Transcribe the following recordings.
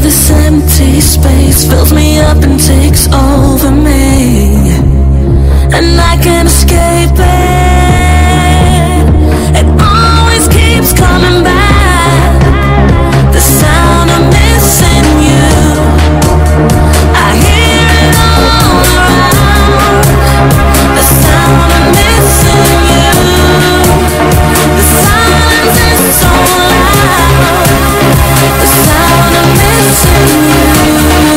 This empty space fills me up and takes over me, and I can't escape it. It always keeps coming back. The sound of missing you, I hear it all around. The sound of missing you, the silence is so loud. The sound of missing you.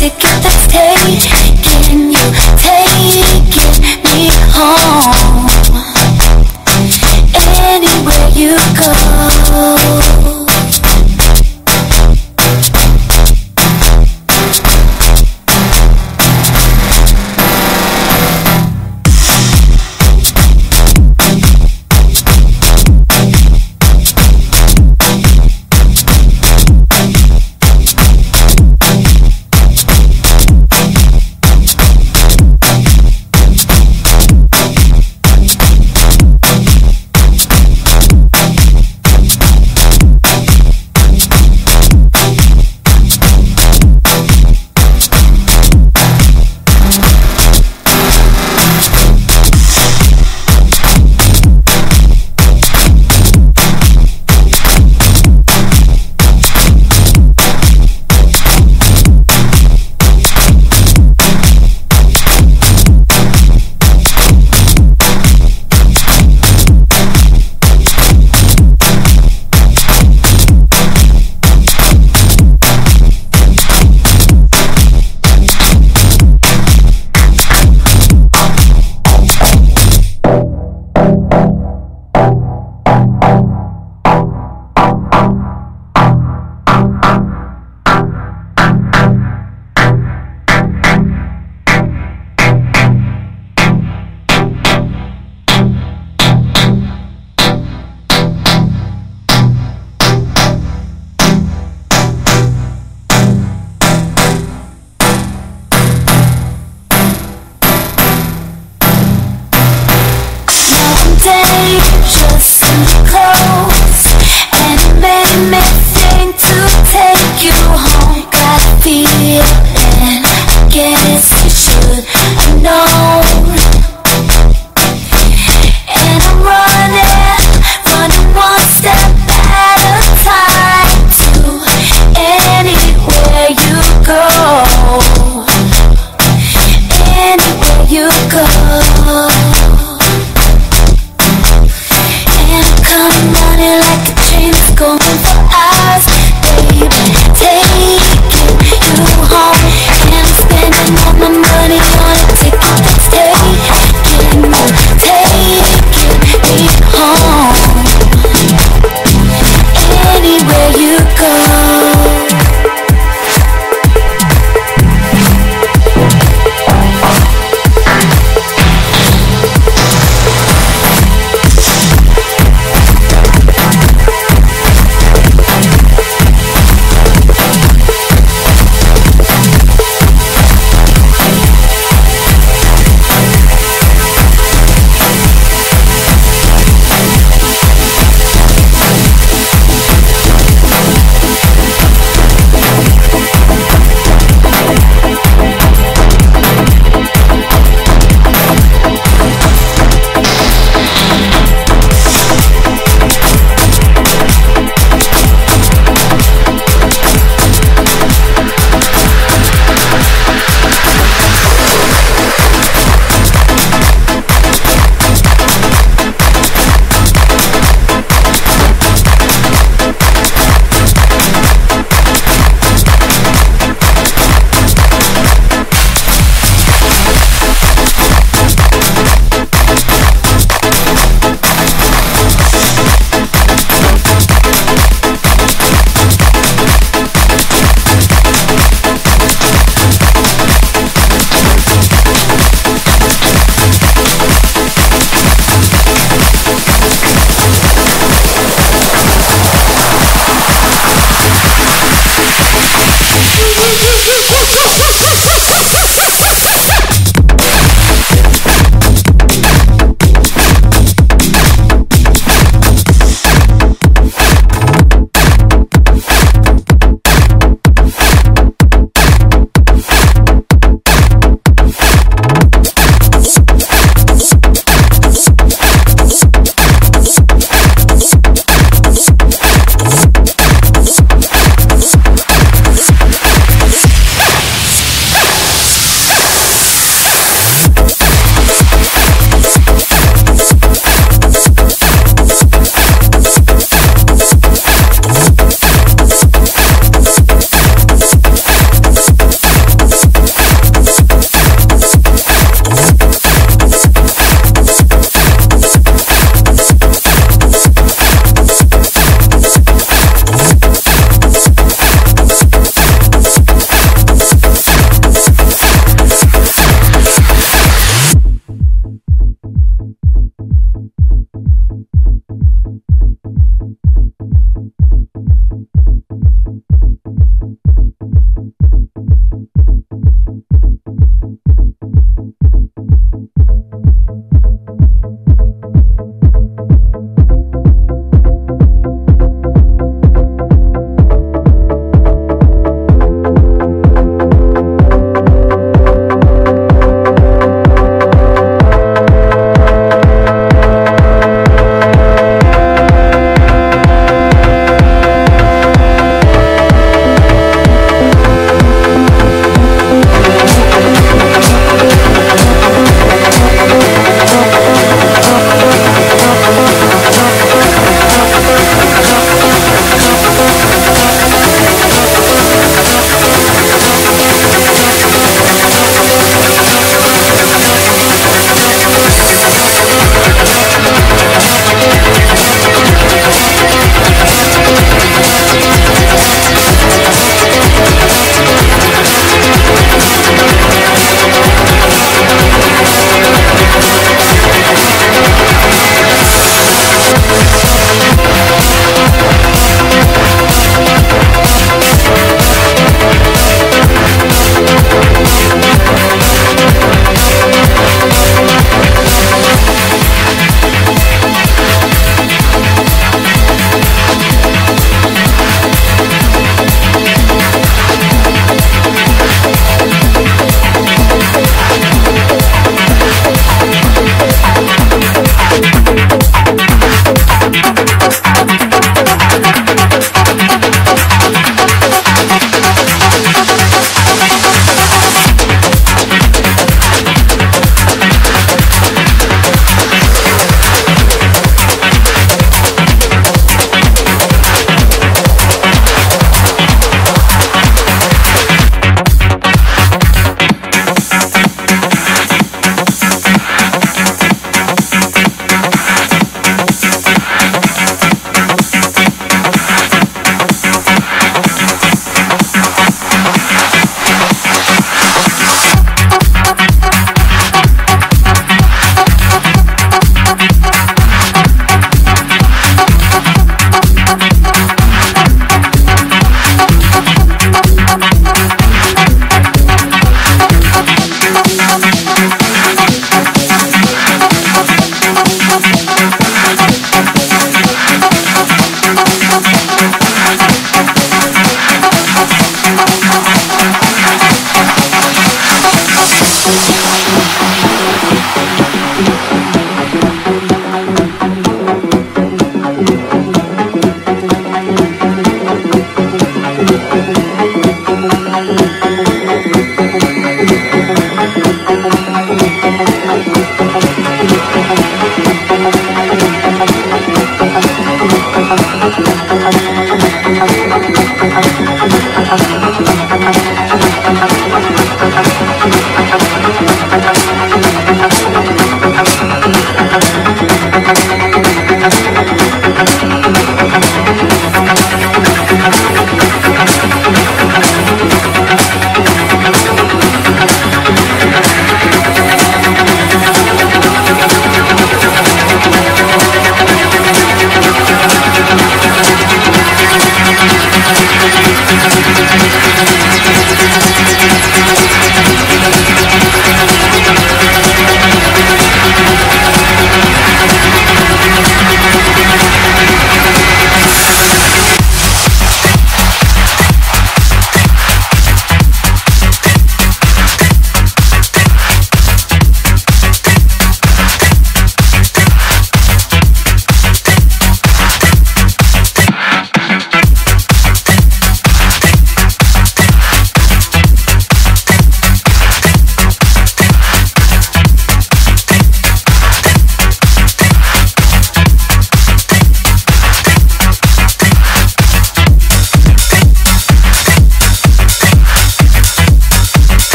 to get that taste. Can you take me home? Anywhere you go.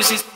roses.